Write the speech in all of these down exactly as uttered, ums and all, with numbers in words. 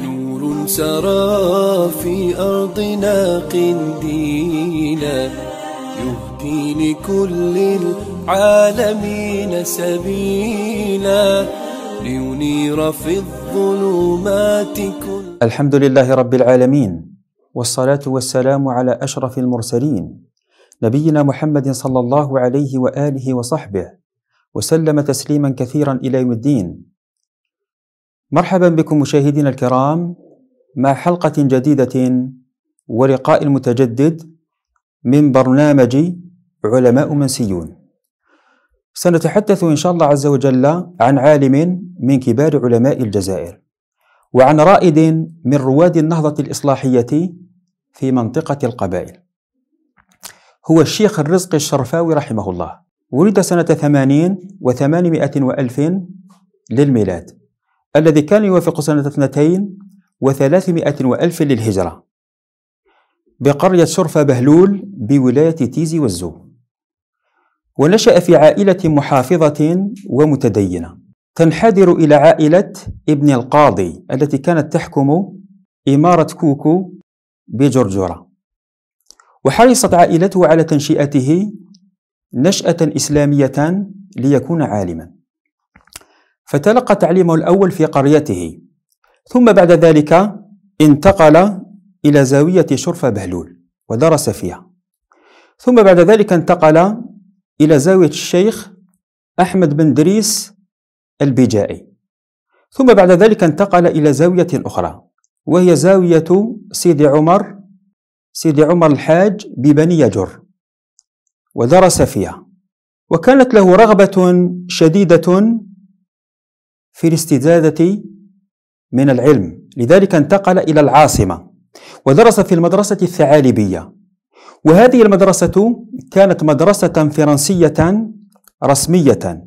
نور سرى في أرضنا قنديلا يهدي لكل العالمين سبيلا لينير في الظلمات كل. الحمد لله رب العالمين، والصلاة والسلام على أشرف المرسلين نبينا محمد صلى الله عليه وآله وصحبه وسلم تسليما كثيرا إلى يوم الدين. مرحبا بكم مشاهدينا الكرام مع حلقة جديدة ولقاء المتجدد من برنامج علماء منسيون. سنتحدث إن شاء الله عز وجل عن عالم من كبار علماء الجزائر وعن رائد من رواد النهضة الإصلاحية في منطقة القبائل، هو الشيخ الرزقي الشرفاوي رحمه الله. ولد سنة ثمانين وثمانمائة وألف للميلاد، الذي كان يوافق سنة اثنتين وثلاثمائة وألف للهجرة، بقرية شرفة بهلول بولاية تيزي والزو. ونشأ في عائلة محافظة ومتدينة تنحدر إلى عائلة ابن القاضي التي كانت تحكم إمارة كوكو بجرجرة. وحرصت عائلته على تنشئته نشأة إسلامية ليكون عالما، فتلقى تعليمه الأول في قريته، ثم بعد ذلك انتقل إلى زاوية شرفة بهلول ودرس فيها، ثم بعد ذلك انتقل إلى زاوية الشيخ أحمد بن إدريس البجائي، ثم بعد ذلك انتقل إلى زاوية أخرى وهي زاوية سيدي عمر سيد عمر الحاج ببني جر ودرس فيها. وكانت له رغبة شديدة في الاستزادة من العلم، لذلك انتقل إلى العاصمة ودرس في المدرسة الثعالبية، وهذه المدرسة كانت مدرسة فرنسية رسمية،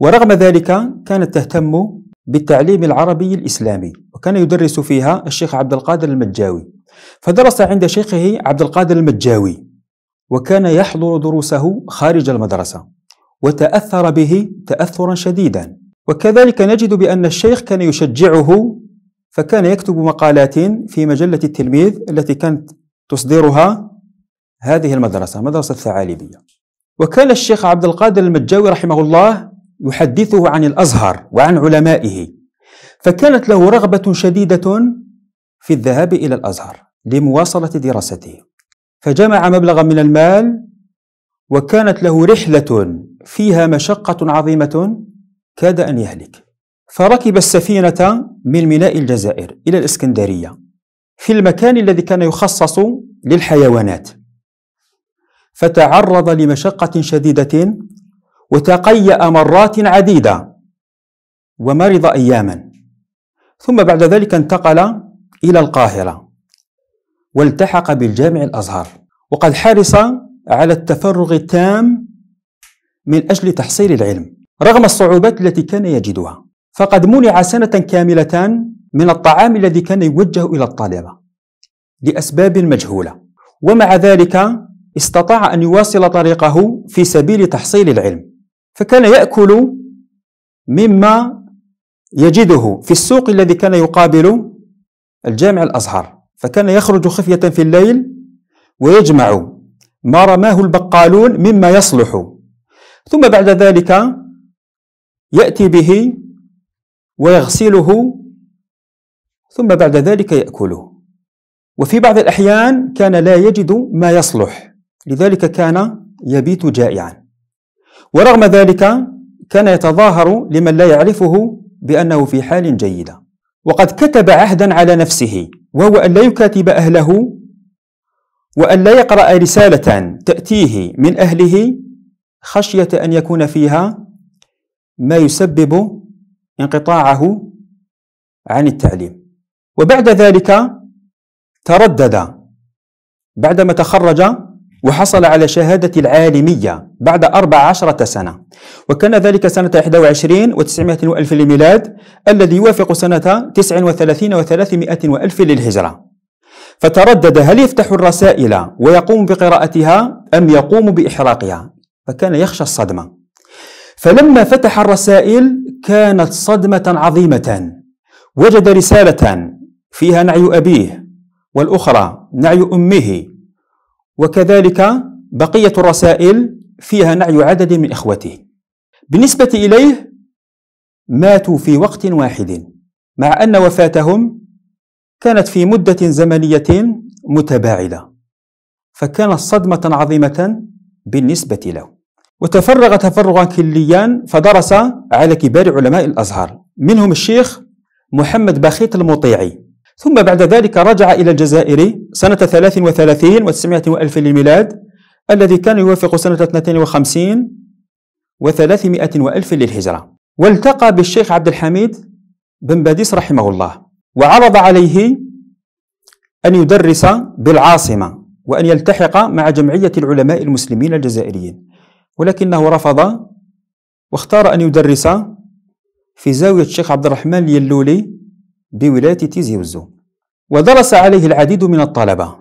ورغم ذلك كانت تهتم بالتعليم العربي الإسلامي، وكان يدرس فيها الشيخ عبد القادر المجاوي، فدرس عند شيخه عبد القادر المجاوي، وكان يحضر دروسه خارج المدرسة وتأثر به تأثرا شديدا. وكذلك نجد بأن الشيخ كان يشجعه، فكان يكتب مقالات في مجلة التلميذ التي كانت تصدرها هذه المدرسة مدرسة الثعالبية. وكان الشيخ عبد القادر المجاوي رحمه الله يحدثه عن الأزهر وعن علمائه، فكانت له رغبة شديدة في الذهاب إلى الأزهر لمواصلة دراسته، فجمع مبلغا من المال، وكانت له رحلة فيها مشقة عظيمة كاد أن يهلك، فركب السفينة من ميناء الجزائر إلى الإسكندرية في المكان الذي كان يخصص للحيوانات، فتعرض لمشقة شديدة وتقيأ مرات عديدة ومرض أياما، ثم بعد ذلك انتقل إلى القاهرة والتحق بالجامع الأزهر، وقد حرص على التفرغ التام من أجل تحصيل العلم رغم الصعوبات التي كان يجدها، فقد منع سنة كاملة من الطعام الذي كان يوجه إلى الطلبة لأسباب مجهولة، ومع ذلك استطاع أن يواصل طريقه في سبيل تحصيل العلم، فكان يأكل مما يجده في السوق الذي كان يقابل الجامع الأزهر، فكان يخرج خفية في الليل ويجمع ما رماه البقالون مما يصلح، ثم بعد ذلك يأتي به ويغسله، ثم بعد ذلك يأكله. وفي بعض الأحيان كان لا يجد ما يصلح، لذلك كان يبيت جائعا، ورغم ذلك كان يتظاهر لمن لا يعرفه بأنه في حال جيدة. وقد كتب عهدا على نفسه، وهو أن لا يكاتب أهله وأن لا يقرأ رسالة تأتيه من أهله خشية أن يكون فيها ما يسبب انقطاعه عن التعليم. وبعد ذلك تردد بعدما تخرج وحصل على شهادة العالمية بعد أربع عشرة سنة، وكان ذلك سنة إحدى وعشرين وتسعمائة وألف للميلاد، الذي يوافق سنة تسع وثلاثين وثلاثمائة وألف للهجرة. فتردد هل يفتح الرسائل ويقوم بقراءتها أم يقوم بإحراقها، فكان يخشى الصدمة. فلما فتح الرسائل كانت صدمة عظيمة، وجد رسالة فيها نعي أبيه والأخرى نعي أمه، وكذلك بقية الرسائل فيها نعي عدد من إخوته. بالنسبة إليه ماتوا في وقت واحد، مع أن وفاتهم كانت في مدة زمنية متباعدة، فكانت صدمة عظيمة بالنسبة له. وتفرغ تفرغا كليا فدرس على كبار علماء الأزهر، منهم الشيخ محمد باخيت المطيعي، ثم بعد ذلك رجع إلى الجزائر سنة ثلاث وثلاثين وتسعمائة وألف للميلاد، الذي كان يوافق سنة اثنتين وخمسين وثلاثمائة وألف للهجرة، والتقى بالشيخ عبد الحميد بن باديس رحمه الله، وعرض عليه أن يدرس بالعاصمة وأن يلتحق مع جمعية العلماء المسلمين الجزائريين، ولكنه رفض واختار أن يدرس في زاوية الشيخ عبد الرحمن يلولي بولاية تيزي والزو. ودرس عليه العديد من الطلبة،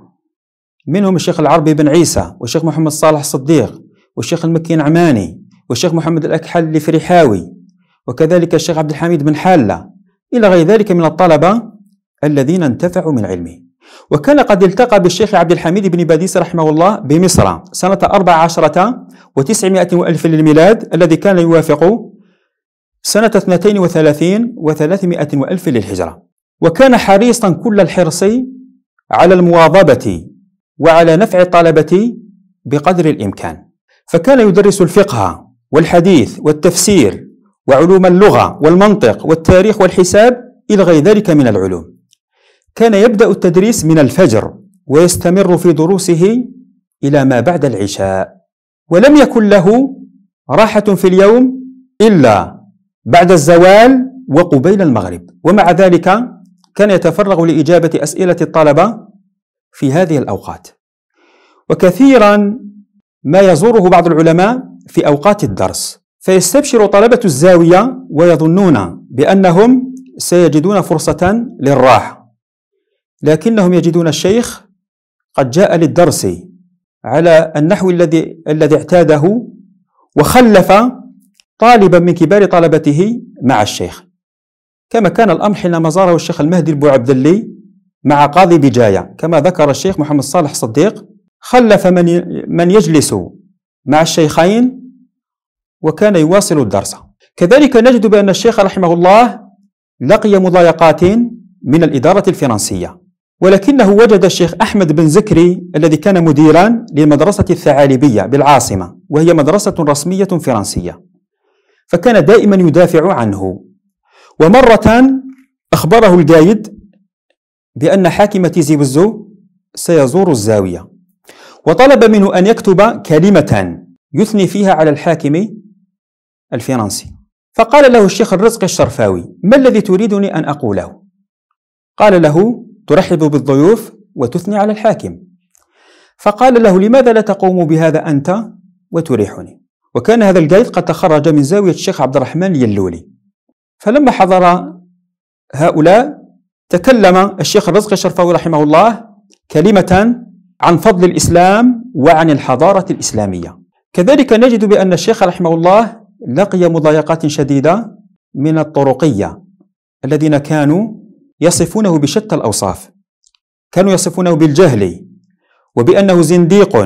منهم الشيخ العربي بن عيسى، والشيخ محمد صالح الصديق، والشيخ المكي نعماني، والشيخ محمد الأكحل الفريحاوي، وكذلك الشيخ عبد الحميد بن حلة، إلى غير ذلك من الطلبة الذين انتفعوا من علمه. وكان قد التقى بالشيخ عبد الحميد بن باديس رحمه الله بمصر سنة أربع عشرة وتسعمائة وألف للميلاد، الذي كان يوافق سنة اثنتين وثلاثين وثلاثمائة وألف للهجرة. وكان حريصا كل الحرص على المواظبة وعلى نفع الطلبة بقدر الإمكان، فكان يدرس الفقه والحديث والتفسير وعلوم اللغة والمنطق والتاريخ والحساب إلى غير ذلك من العلوم. كان يبدأ التدريس من الفجر ويستمر في دروسه إلى ما بعد العشاء، ولم يكن له راحة في اليوم إلا بعد الزوال وقبيل المغرب. ومع ذلك كان يتفرغ لإجابة أسئلة الطلبة في هذه الأوقات. وكثيرا ما يزوره بعض العلماء في أوقات الدرس، فيستبشر طلبة الزاوية ويظنون بأنهم سيجدون فرصة للراحة، لكنهم يجدون الشيخ قد جاء للدرس على النحو الذي الذي اعتاده، وخلف طالبا من كبار طلبته مع الشيخ، كما كان الأمر حينما زاره الشيخ المهدي البوعبدلي مع قاضي بجاية، كما ذكر الشيخ محمد صالح الصديق، خلف من من يجلس مع الشيخين وكان يواصل الدرس. كذلك نجد بأن الشيخ رحمه الله لقي مضايقات من الإدارة الفرنسية، ولكنه وجد الشيخ أحمد بن زكري الذي كان مديرا للمدرسة الثعالبية بالعاصمة، وهي مدرسة رسمية فرنسية، فكان دائما يدافع عنه. ومرة أخبره الجايد بأن حاكم تيزي والزو سيزور الزاوية، وطلب منه أن يكتب كلمة يثني فيها على الحاكم الفرنسي، فقال له الشيخ الرزقي الشرفاوي: ما الذي تريدني أن أقوله؟ قال له: ترحب بالضيوف وتثني على الحاكم. فقال له: لماذا لا تقوم بهذا أنت وتريحني؟ وكان هذا الجايد قد تخرج من زاوية الشيخ عبد الرحمن يلولي. فلما حضر هؤلاء تكلم الشيخ الرزقي الشرفاوي رحمه الله كلمة عن فضل الإسلام وعن الحضارة الإسلامية. كذلك نجد بأن الشيخ رحمه الله لقي مضايقات شديدة من الطرقية الذين كانوا يصفونه بشتى الأوصاف، كانوا يصفونه بالجهل وبأنه زنديق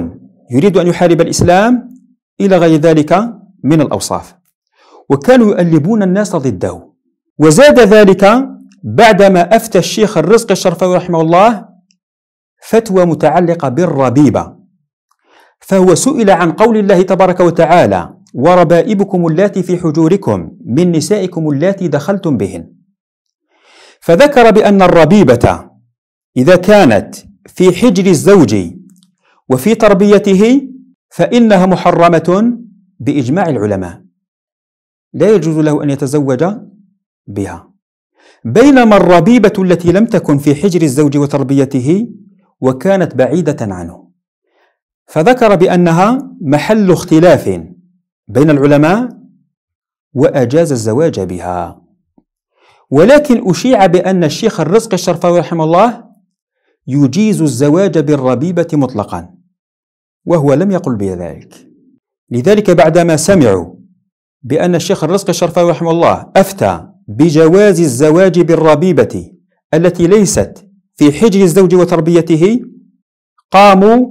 يريد أن يحارب الإسلام إلى غير ذلك من الأوصاف، وكانوا يؤلبون الناس ضده. وزاد ذلك بعدما أفتى الشيخ الرزقي الشرفاوي رحمه الله فتوى متعلقة بالربيبة، فهو سئل عن قول الله تبارك وتعالى: وربائبكم اللاتي في حجوركم من نسائكم اللاتي دخلتم بهن، فذكر بأن الربيبة إذا كانت في حجر الزوج وفي تربيته فإنها محرمة بإجماع العلماء، لا يجوز له أن يتزوج بها، بينما الربيبة التي لم تكن في حجر الزوج وتربيته وكانت بعيدة عنه، فذكر بأنها محل اختلاف بين العلماء وأجاز الزواج بها. ولكن أشيع بأن الشيخ الرزقي الشرفاوي رحمه الله يجيز الزواج بالربيبة مطلقا، وهو لم يقل بذلك. لذلك بعدما سمعوا بأن الشيخ الرزقي الشرفاوي رحمه الله أفتى بجواز الزواج بالربيبة التي ليست في حجر الزوج وتربيته، قاموا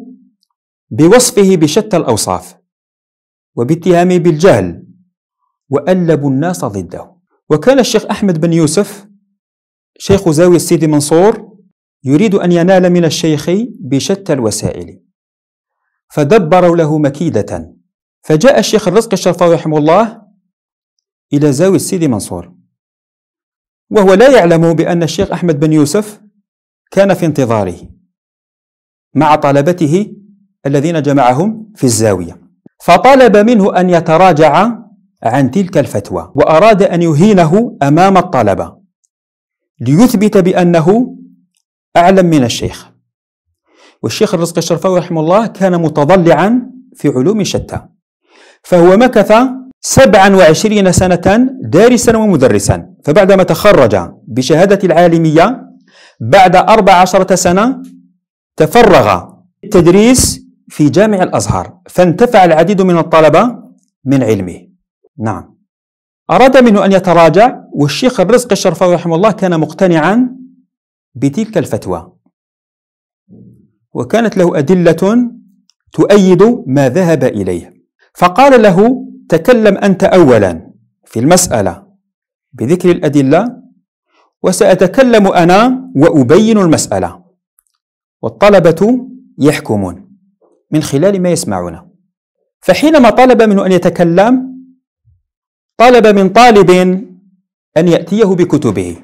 بوصفه بشتى الأوصاف وباتهامه بالجهل وألبوا الناس ضده. وكان الشيخ أحمد بن يوسف شيخ زاوية السيد منصور يريد أن ينال من الشيخ بشتى الوسائل، فدبروا له مكيدة. فجاء الشيخ الرزقي الشرفاوي رحمه الله إلى زاوية السيد منصور، وهو لا يعلم بأن الشيخ أحمد بن يوسف كان في انتظاره مع طلبته الذين جمعهم في الزاوية، فطلب منه أن يتراجع عن تلك الفتوى، وأراد أن يهينه أمام الطلبة ليثبت بأنه أعلم من الشيخ. والشيخ الرزقي الشرفاوي رحمه الله كان متضلعا في علوم شتى، فهو مكث سبعا وعشرين سنة دارسا ومدرسا، فبعدما تخرج بشهادة العالمية بعد أربع عشرة سنة تفرغ التدريس في جامع الأزهر، فانتفع العديد من الطلبة من علمه. نعم، أراد منه أن يتراجع، والشيخ الرزقي الشرفاوي رحمه الله كان مقتنعا بتلك الفتوى، وكانت له أدلة تؤيد ما ذهب إليه. فقال له: تكلم أنت أولا في المسألة بذكر الأدلة، وسأتكلم أنا وأبين المسألة، والطلبة يحكمون من خلال ما يسمعون. فحينما طلب منه أن يتكلم، طلب من طالب أن يأتيه بكتبه،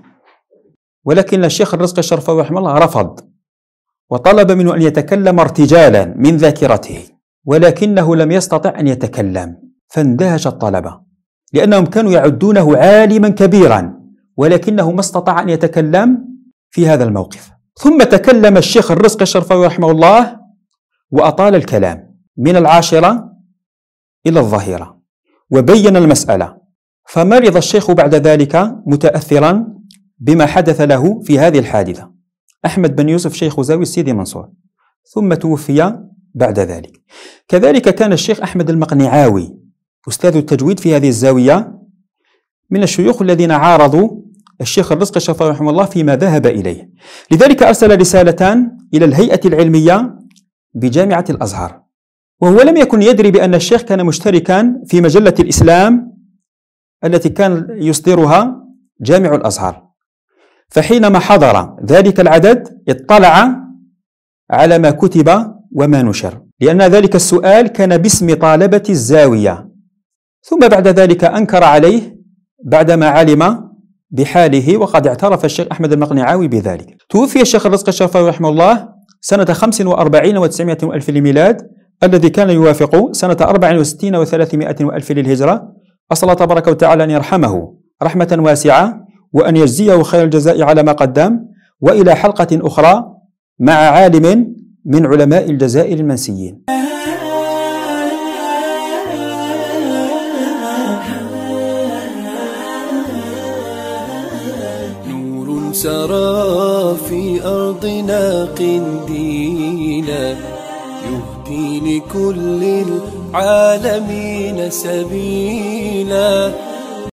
ولكن الشيخ الرزقي الشرفاوي رحمه الله رفض، وطلب منه أن يتكلم ارتجالا من ذاكرته، ولكنه لم يستطع أن يتكلم. فاندهش الطلبة، لأنهم كانوا يعدونه عالما كبيرا، ولكنه ما استطاع أن يتكلم في هذا الموقف. ثم تكلم الشيخ الرزقي الشرفاوي رحمه الله وأطال الكلام من العاشرة إلى الظهيرة، وبين المسألة. فمرض الشيخ بعد ذلك متأثرا بما حدث له في هذه الحادثة، أحمد بن يوسف شيخ زاوية السيدي منصور، ثم توفي بعد ذلك. كذلك كان الشيخ أحمد المقنعاوي أستاذ التجويد في هذه الزاوية من الشيوخ الذين عارضوا الشيخ الرزقي الشرفاوي رحمه الله فيما ذهب إليه. لذلك أرسل رسالتان إلى الهيئة العلمية بجامعة الأزهر، وهو لم يكن يدري بأن الشيخ كان مشتركا في مجلة الإسلام التي كان يصدرها جامع الأزهر. فحينما حضر ذلك العدد اطلع على ما كتب وما نشر، لأن ذلك السؤال كان باسم طالبة الزاوية. ثم بعد ذلك أنكر عليه بعدما علم بحاله، وقد اعترف الشيخ أحمد المقنعاوي بذلك. توفي الشيخ الرزقي الشرفاوي رحمه الله سنة خمس وأربعين وتسعمائة وألف للميلاد، الذي كان يوافق سنة أربع وستين وثلاثمائة وألف للهجرة. أسأل الله تبارك وتعالى أن يرحمه رحمة واسعة، وأن يجزيه خير الجزاء على ما قدم. وإلى حلقة أخرى مع عالم من علماء الجزائر المنسيين. سرى في أرضنا قنديلا يهدي لكل العالمين سبيلا.